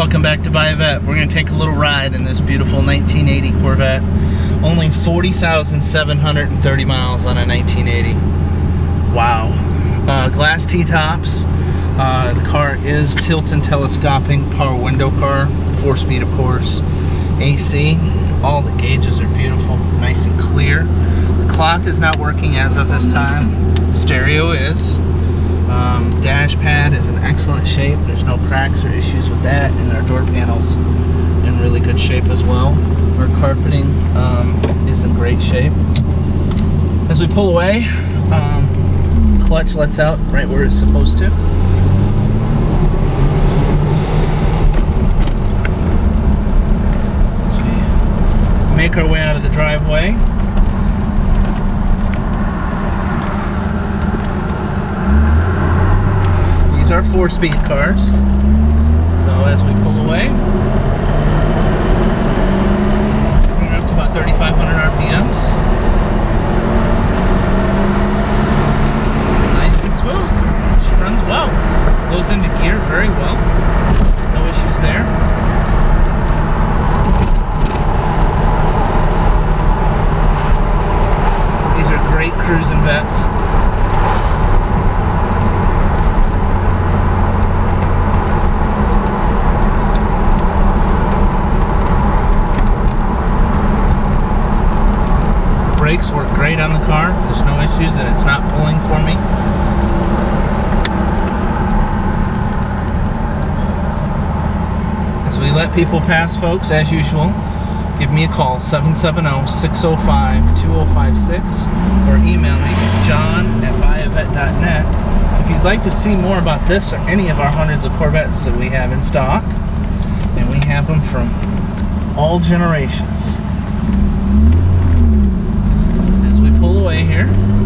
Welcome back to Buy a Vet. We're going to take a little ride in this beautiful 1980 Corvette. Only 40,730 miles on a 1980. Wow. Glass T-tops. The car is tilt and telescoping, power window car, 4-speed of course, AC. All the gauges are beautiful, nice and clear. The clock is not working as of this time. Stereo is. Dash pad is in excellent shape. There's no cracks or issues with that, and our door panels in really good shape as well. Our carpeting is in great shape. As we pull away, clutch lets out right where it's supposed to. As we make our way out of the driveway, our 4-speed cars. So as we pull away, we're up to about 3,500 RPMs. Nice and smooth. She runs well. Goes into gear very well. No issues there. These are great cruising vets. Brakes work great on the car. There's no issues, and it's not pulling for me. As we let people pass, folks, as usual, give me a call, 770-605-2056, or email me, john@buyavette.net. If you'd like to see more about this or any of our hundreds of Corvettes that we have in stock, and we have them from all generations. Here.